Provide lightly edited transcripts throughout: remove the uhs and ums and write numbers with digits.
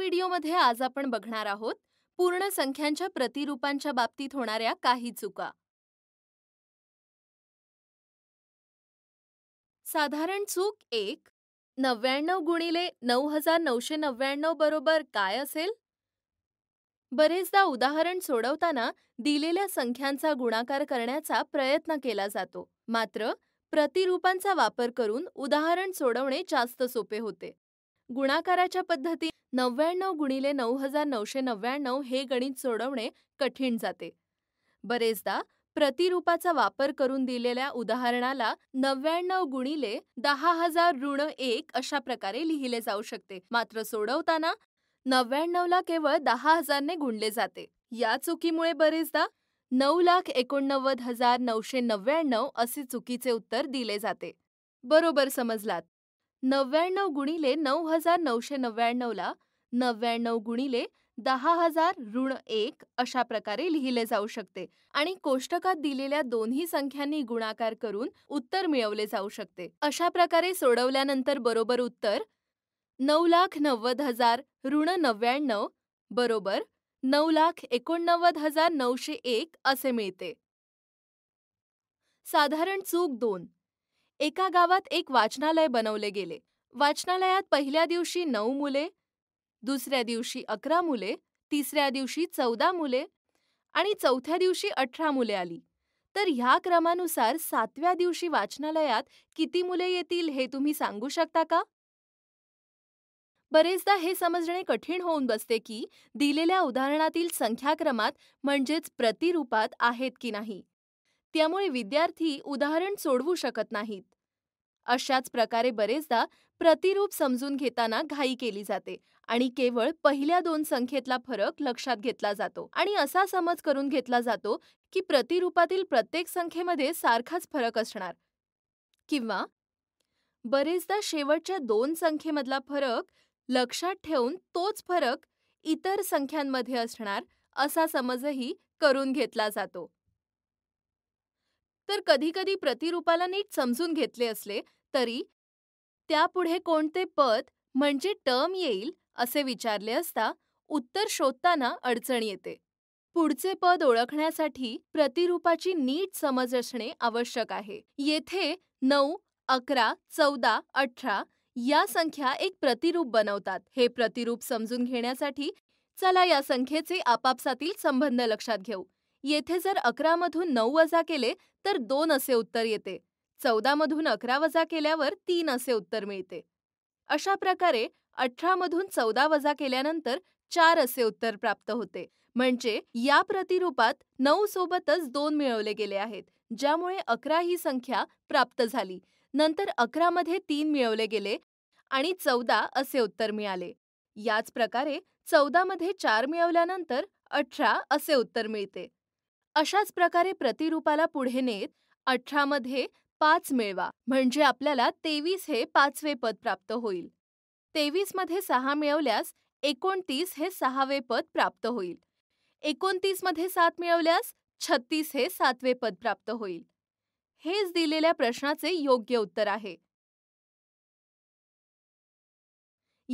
व्हिडिओमध्ये आज आपण बघणार आहोत पूर्ण संख्यांच्या प्रतिरूपांच्या बाबतीत होणाऱ्या काही चुका। साधारण चूक 1, 99 गुणिले 9999 बरोबर काय असेल? बरेचदा उदाहरण सोडवताना दिलेल्या संख्यांचा गुणाकार करण्याचा प्रयत्न केला जातो, मात्र प्रतिरूपांचा वापर करून उदाहरण सोडवणे जास्त सोपे होते। गुणाकाराच्या पद्धती 99 गुणिले 9999 हे गणित सोडवणे कठीण जाते। बरेचदा प्रतिरूपाचा वापर करून दिलेल्या उदाहरणाला 99 गुणिले 10000 ऋण 1 अशा प्रकारे लिहिले जाऊ शकते, मात्र सोडवताना 99 ला केवळ 10000 ने गुणले जाते। या चुकीमुळे बरेचदा 99,89,999 असे चुकीचे उत्तर दिले जाते। बरोबर समजलात? 99 गुणिले 9999 ला 99 गुणिले 10000 ऋण 1 अशा प्रकारे लिहिले जाऊ शकते आणि कोष्टकात दिलेल्या दोन्ही संख्यांनी गुणाकार करून उत्तर मिळवले जाऊ शकते। अशा प्रकारे सोडवल्यानंतर बरोबर उत्तर 9,90,000 ऋण 99 बरोबर 9,89,901 असे मिळते। साधारण चूक 2, एका गावात एक वाचनालय बनवले गेले। वाचनालयात पहिल्या दिवशी 9 मुले, दुसऱ्या दिवशी 11 मुले, तिसऱ्या दिवशी 14 मुले आणि चौथ्या दिवशी 18 मुले आली। तर ह्या क्रमानुसार सातव्या दिवशी वाचनालयात किती मुले येतील हे तुम्ही सांगू शकता का? बरेचदा हे समजणे कठीण होऊन बसते की दिलेल्या उदाहरणातील संख्याक्रमात म्हणजेच प्रतिरूपात आहेत की नाही, त्यामुळे विद्यार्थी उदाहरण सोडवू शकत नाहीत। अशाच प्रकारे बरेचदा प्रतिरूप समजून घेताना घाई केली जाते आणि केवळ पहिल्या दोन संख्येतला फरक लक्षात घेतला जातो आणि असा समज करून घेतला जातो की प्रतिरूपातील प्रत्येक संख्येमध्ये सारखाच फरक असणार, किंवा बरेचदा शेवटच्या दोन संख्येमधला फरक लक्षात ठेवून तोच फरक इतर संख्यांमध्ये असणार असा समजही करून घेतला जातो। तर कधीकधी प्रतिरूपाला नीट समजून घेतले असले तरी त्यापुढे कोणते पद म्हणजे टर्म येईल असे विचारले असता उत्तर शोधताना अडचण येते। पुढचे पद ओळखण्यासाठी प्रतिरूपाची नीट समज असणे आवश्यक आहे। येथे 9, 11, 14, 18 या संख्या एक प्रतिरूप बनवतात। हे प्रतिरूप समजून घेण्यासाठी चला या संख्येचे आपापसातील संबंध लक्षात घेऊ। येथे जर 11 मधून 9 वजा केले तर 2 असे उत्तर येते, 14 मधून 11 वजा केल्यावर 3 असे उत्तर मिळते। अशा प्रकारे 18 मधून 14 वजा केल्यानंतर 4 असे उत्तर प्राप्त होते। म्हणजे या प्रतिरूपात 9 सोबतच 2 मिळवले गेले आहेत, ज्यामुळे 11 ही संख्या प्राप्त झाली। नंतर 11 मध्ये 3 मिळवले गेले आणि 14 असे उत्तर मिळाले। याच प्रकारे 14 मध्ये 4 मिळवल्यानंतर 18 असे उत्तर मिळते। अशाच प्रकारे प्रतिरूपाला पुढे नेत 18 मध्ये 5 मिळवा म्हणजे आपल्याला 23 हे 5वे पद प्राप्त होईल। 23 मध्ये 6 मिळवल्यास 29 हे 6वे पद प्राप्त होईल। 29 मध्ये 7 मिळवल्यास 36 हे 7वे पद प्राप्त होईल। हेच दिलेल्या प्रश्नाचे योग्य उत्तर आहे।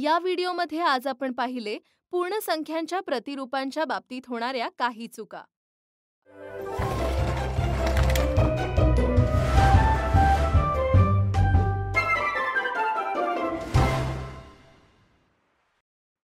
या व्हिडिओमध्ये आज आपण पाहिले पूर्ण संख्यांच्या प्रतिरूपांच्या बाबतीत होणाऱ्या काही चुका।